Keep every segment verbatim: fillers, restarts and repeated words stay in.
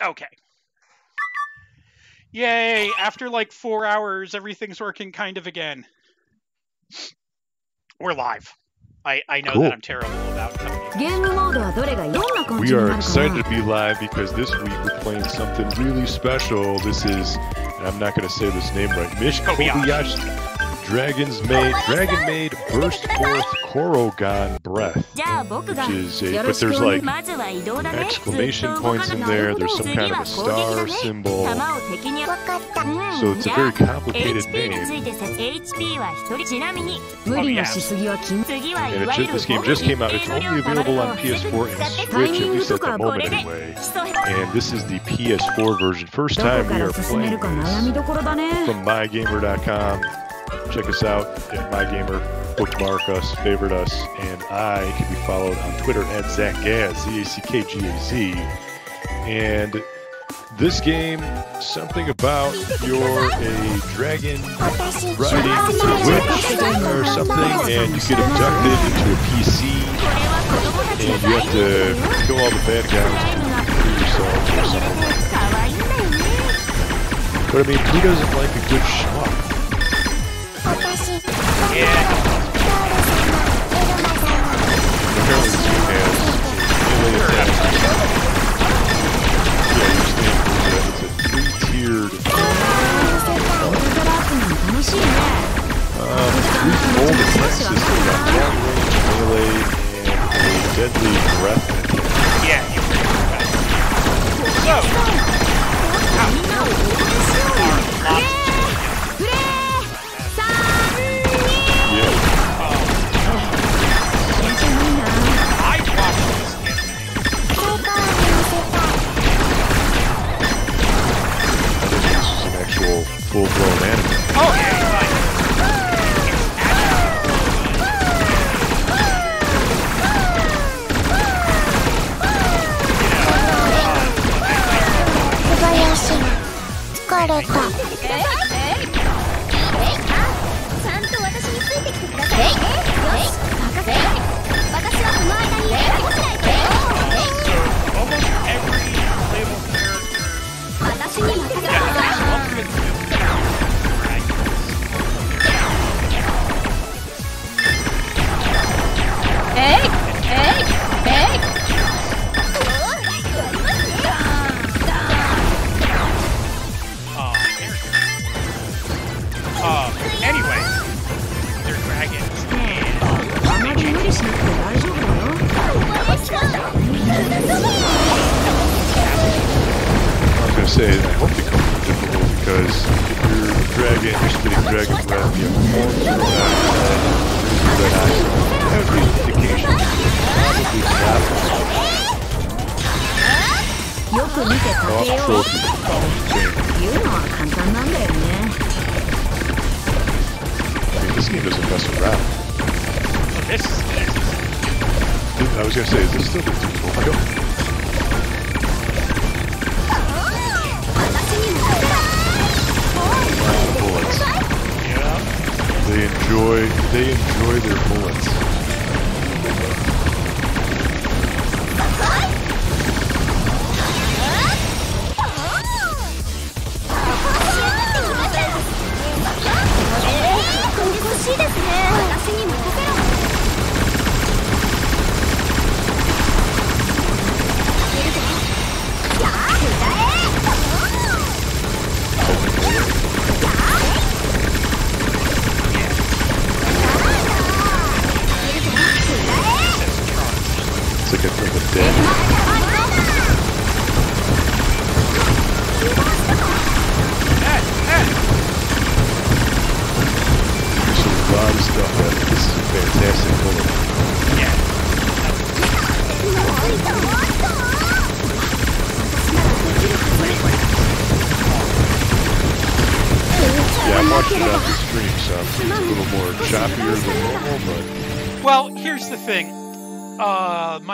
Okay. Yay! After like four hours, everything's working kind of again. We're live. I, I know cool. that I'm terrible about coming. We are excited to be live because this week we're playing something really special. This is, and I'm not going to say this name right, Miss Kobayashi's Dragon's Maid, Dragon Maid, Burst Forth, Choro-gon☆ Breath. Which is a, but there's like exclamation points in there, there's some kind of a star symbol. So it's a very complicated name. Oh, yes. And it just, this game just came out. It's only available on P S four and Switch, at least at the moment anyway. And this is the P S four version. First time we are playing this from My Gamer dot com. Check us out at MyGamer. Bookmark us, favorite us, and I can be followed on Twitter at Zach Gaz, Z A C K G A Z. And this game, something about you're a dragon riding a witch or something, and you get abducted into a P C, and you have to kill all the bad guys to free yourself or something. But I mean, who doesn't like a good schmuck? Yeah.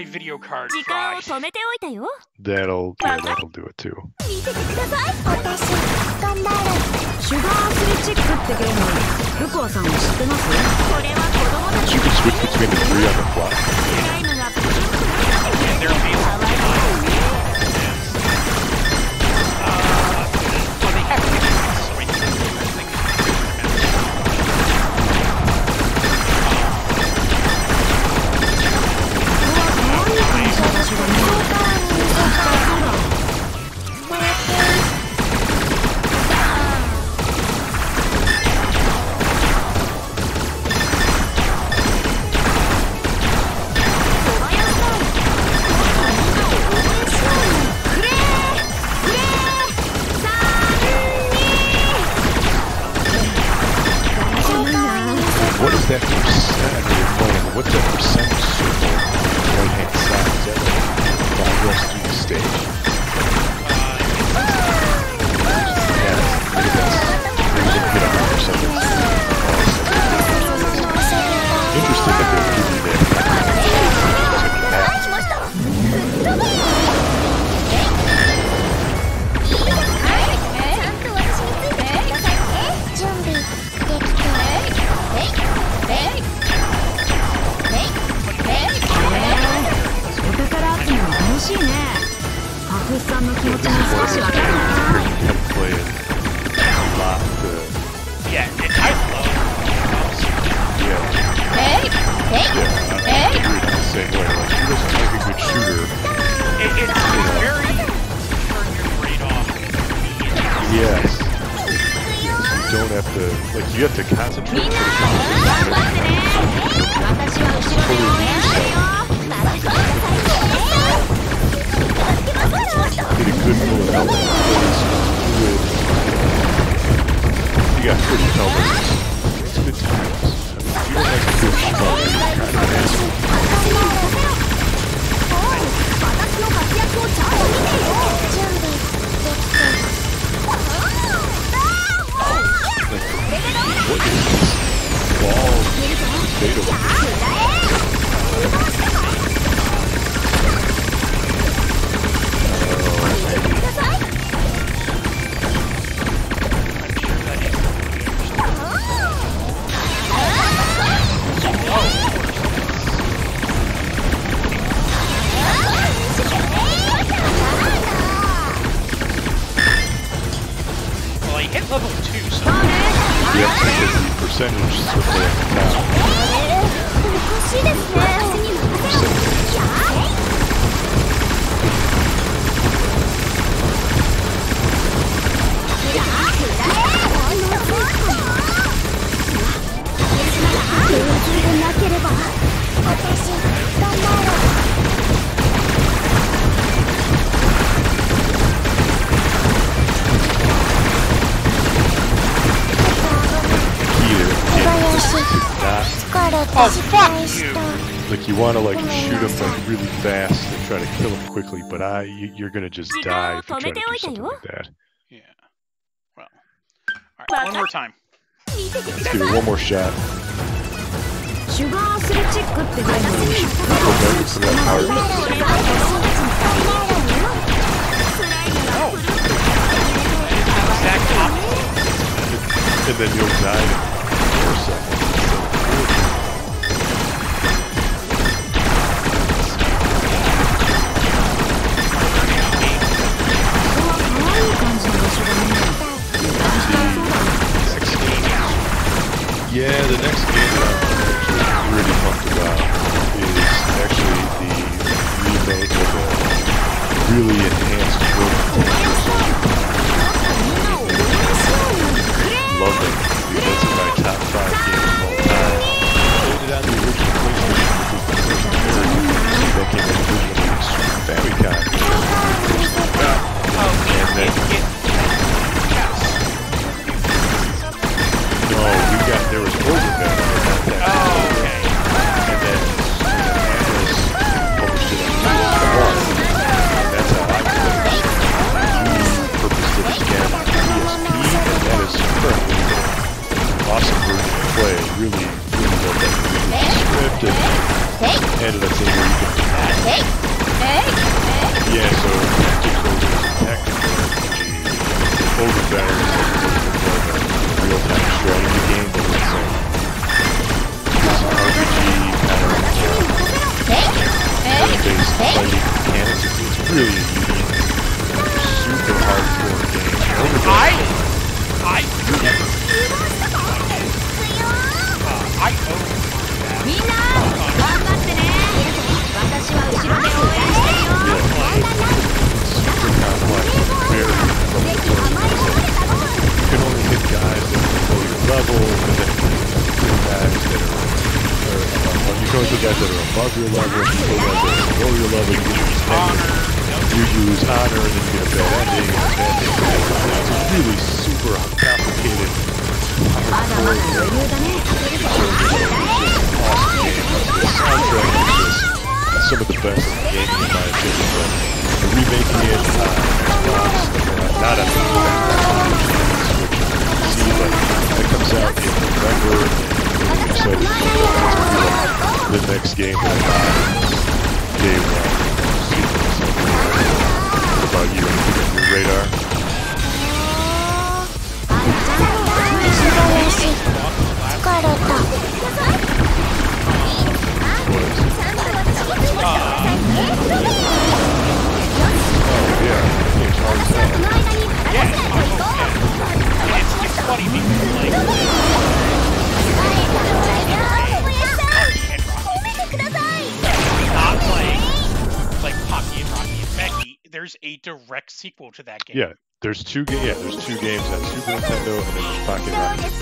Video card fry. That'll, yeah, that'll do it too. You can switch between the three on the fly. Yeah. Okay, that percentage you're playing? What's that percentage circle on the right hand side? Is that like progress through the stage? Yeah, maybe that's maybe you get one hundred percent or something. Interesting that they'll give you that. You have to concentrate. It's pretty good move. You got pretty elbows. It's good times. You don't like to do Like you want to like shoot him like really fast and try to kill him quickly, but I you, you're gonna just die if you try to do something like that. Yeah. Well. All right, one more time. Let's give it one more shot. Oh. And then you'll die in four seconds. Yeah, the next game that I'm actually really pumped about is actually the remake of a really enhanced version of it. Love it. Dude, that's in my top five games of all time. I did it on the original PlayStation, which was the first American version that came out originally with Super Famicom. And then oh, we got, there was over there. Oh, okay. And then, published it on that's how I played it. You purposed it again on P S P, and that is currently an awesome version to play. Really, really well done. The script and added a thing where you can add. Yeah, so, magic goes into technical energy. Over there is like a real-time strategy game, but it's like it's an R P G kind of turn-based fighting mechanics. It's really unique, super hardcore game. I, I, uh, I own that. Yeah, super complex, very complex. You can only hit guys that are below your level, and then you can kill guys that are, are above, you can only kill guys that are above your level, you can kill guys that are below your level, you use honor, you use honor, and then you get a bad ending, and a bad ending, and a bad ending. It's a really super complicated Soundtrack is some of the best in the game, in my opinion, but remaking it, uh, uh, not after the fact that see, like, that comes out in November, and I'm excited to be like the next game that I day one. What about you? Anything on your radar? There's a direct sequel to that game. Yeah, there's two games. Yeah, there's two games on Super Nintendo, and then there's Pocket Rocket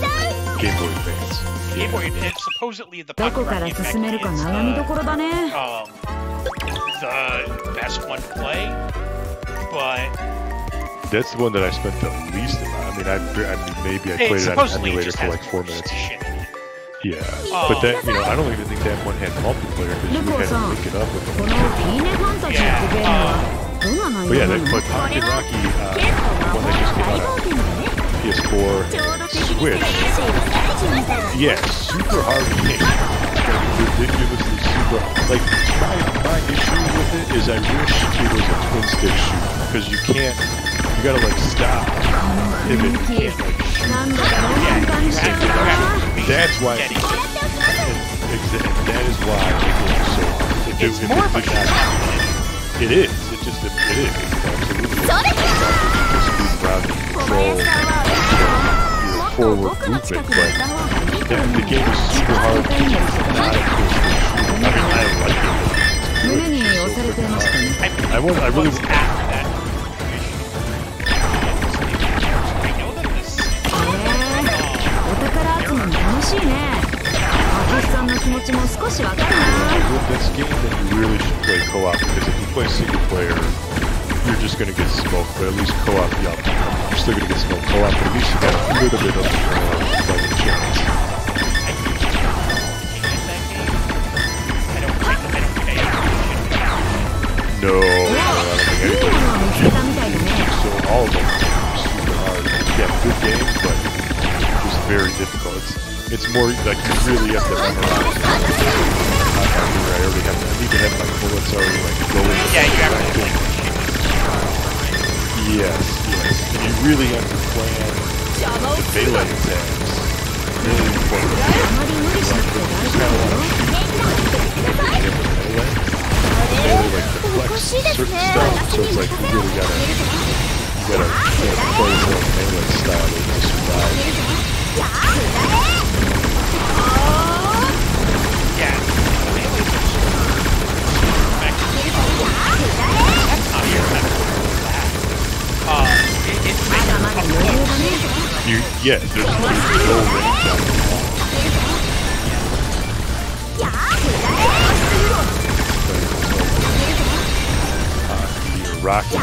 Pac Game Boy Advance. Yeah. Game Boy Advance. Supposedly the Pocket Rocket Pac is uh, um, the best one to play, but that's the one that I spent the least amount. I mean, I, I mean, maybe I played it on an emulator for like four minutes. Shit. Yeah, oh. But that, you know, I don't even think that one had multiplayer because we had to link it up with them. Yeah. Uh, but yeah, that but Pocket Rocky, uh, the one that just came out on P S four, Switch. Yeah, super hard to hit. Ridiculously super hard. Like, my, my issue with it is I wish it was a twin stick shoot because you can't, you gotta like stop if it can't like shoot. Yeah, you have to. That's why. It. It. That is why people are so hard. It, it's it, more it, of a It is. It just it, it is. It's absolutely. It's just control, your forward movement, but yeah, the game is super hard. I mean, I like it. So I won't. I really won't. This game that you really should play co-op, because if you play single player, you're just going to get smoked, but at least co-op, yeah, you're still going to get smoked co-op, but at least you got a little bit of a challenge. No, I don't think anybody can. So all of them are super hard. Yeah, good games, but just very difficult. It's It's more like you really have to run around. I already have to need to have my bullets already like going. Yeah, you have to like Yes, yes. And you really have to plan the melee attacks. Really important. Like, there's not a lot of shooting. Melee, like the flex certain stuff. So it's like you really gotta you gotta you know, play more melee style to survive. Yeah, you, yeah, there's no rocket.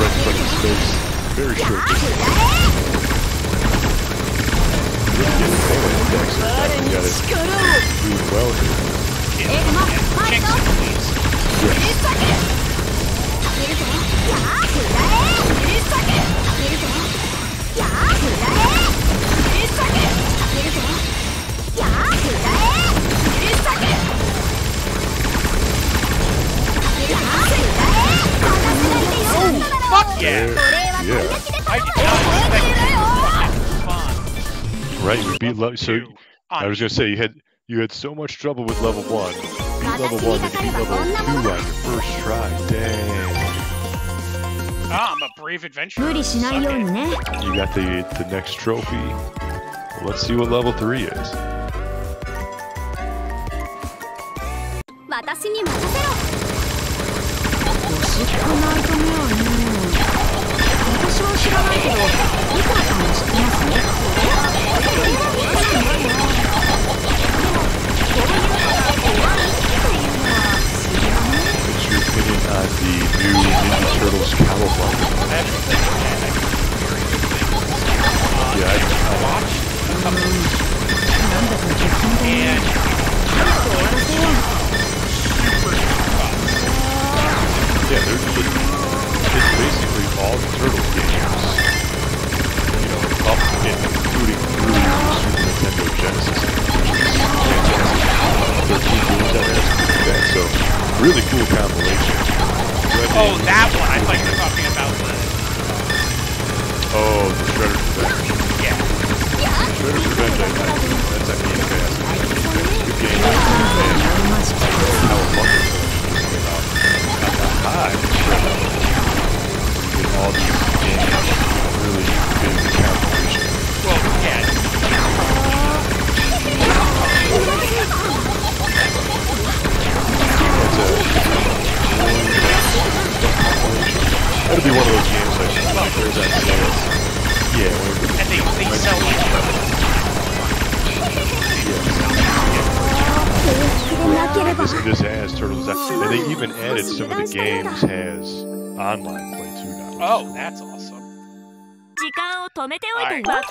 Very short distance. Really getting away with the decks. You got it doing well here. Yeah. Checks, please. Yes. Oh, fuck yeah! Yeah. I did not expect it. Right, you beat level so I was gonna say you had you had so much trouble with level one. Beat level one that you beat level two on your first try. Dang. Ah, I'm a brave adventurer. You got the the next trophy. Well, let's see what level three is. What's your opinion on the new Ninja Turtles camouflage? Yeah, they're just, it's basically all the Turtles games, you know, up and including through Super Nintendo Genesis, thirteen games out there, that, so really cool compilation. Shredded oh, that one! I thought you were talking about the... Oh, the Shredder's Revenge. Yeah. Shredder's Revenge, I think. That's a game fast. Good game. I would love it. High with all these games, really big compilation. Well, yeah. That's a compilation. That'll be one of those games like there's that sales. Yeah, and they they sell like yeah. This, this has Turtles out. And they even added some of the games has online play too now. Oh, that's awesome. Right.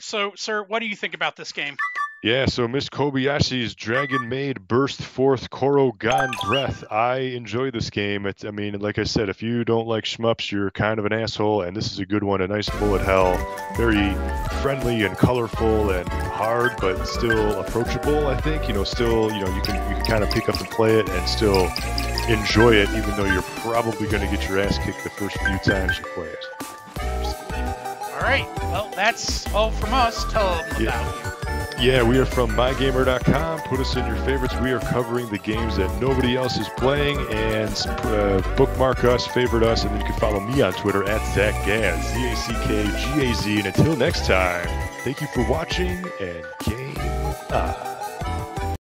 So, sir, what do you think about this game? Yeah, so Miss Kobayashi's Dragon Maid Burst Forth Choro-gon☆ Breath. I enjoy this game. It's, I mean, like I said, if you don't like shmups, you're kind of an asshole, and this is a good one, a nice bullet hell. Very friendly and colorful and hard, but still approachable, I think. You know, still, you know, you can, you can kind of pick up and play it and still enjoy it, even though you're probably going to get your ass kicked the first few times you play it. All right, well, that's all from us. Tell them about it. Yeah, we are from my gamer dot com. Put us in your favorites. We are covering the games that nobody else is playing. And uh, bookmark us, favorite us, and then you can follow me on Twitter at Zach Gaz, Z A C K G A Z. And until next time, thank you for watching and game.